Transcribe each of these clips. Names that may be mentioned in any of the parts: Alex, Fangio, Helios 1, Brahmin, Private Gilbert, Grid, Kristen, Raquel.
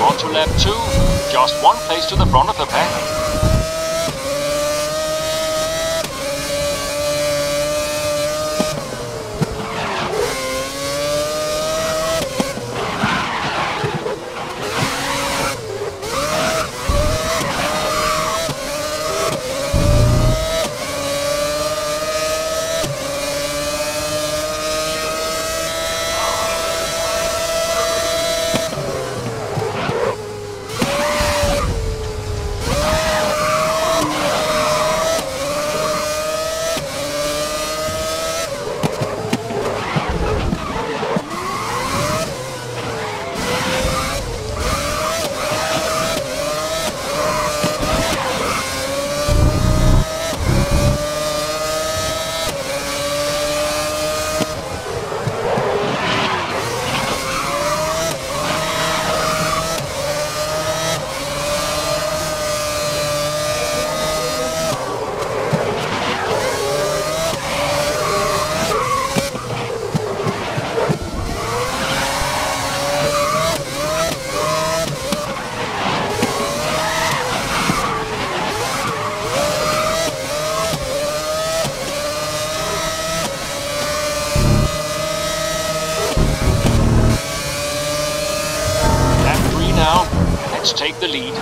On to lap 2, just one place to the front of the pack. Let's take the lead.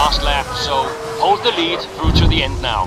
Last lap, so hold the lead through to the end now.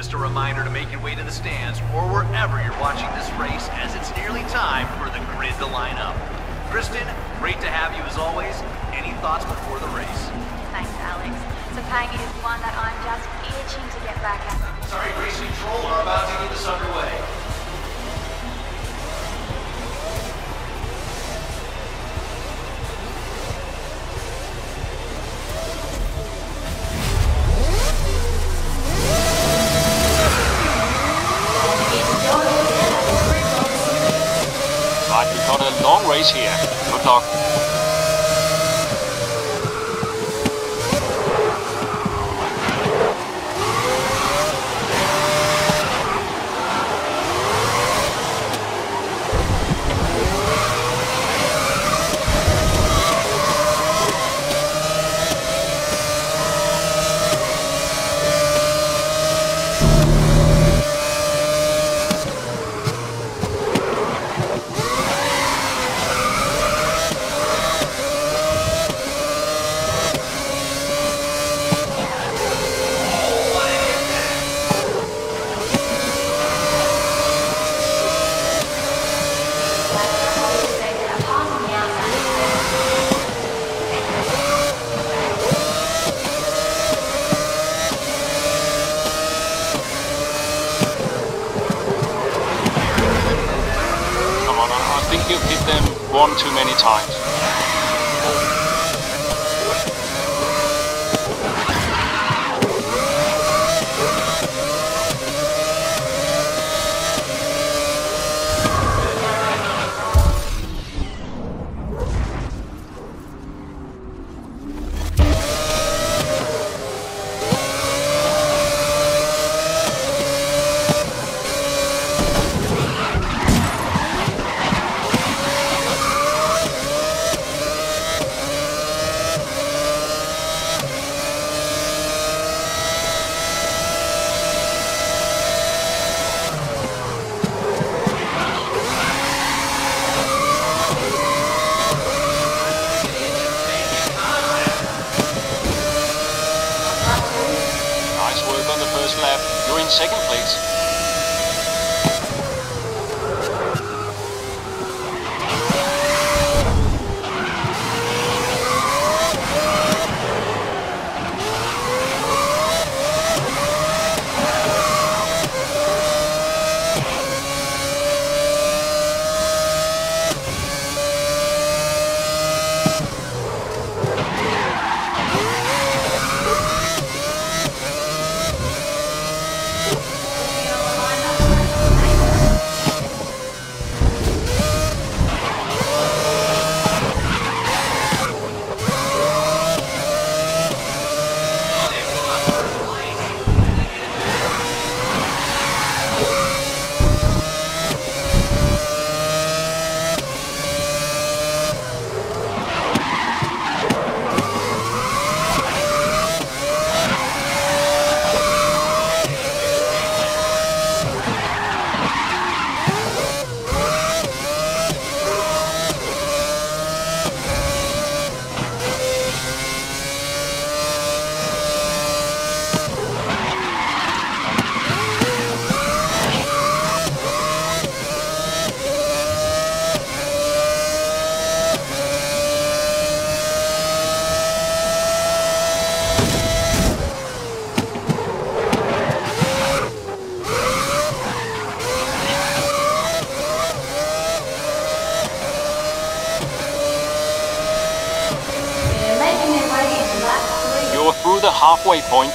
Just a reminder to make your way to the stands or wherever you're watching this race, as it's nearly time for the grid to line up. Kristen, great to have you as always. Any thoughts before the race? Thanks, Alex. So Fangio is one that I'm just itching to get back at. Sorry, Race Control are about to get this underway. Right, we've got a long race here. Good luck. You've hit them one too many times. Lap, you're in second place. Through the halfway point.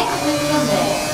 で確認するんで。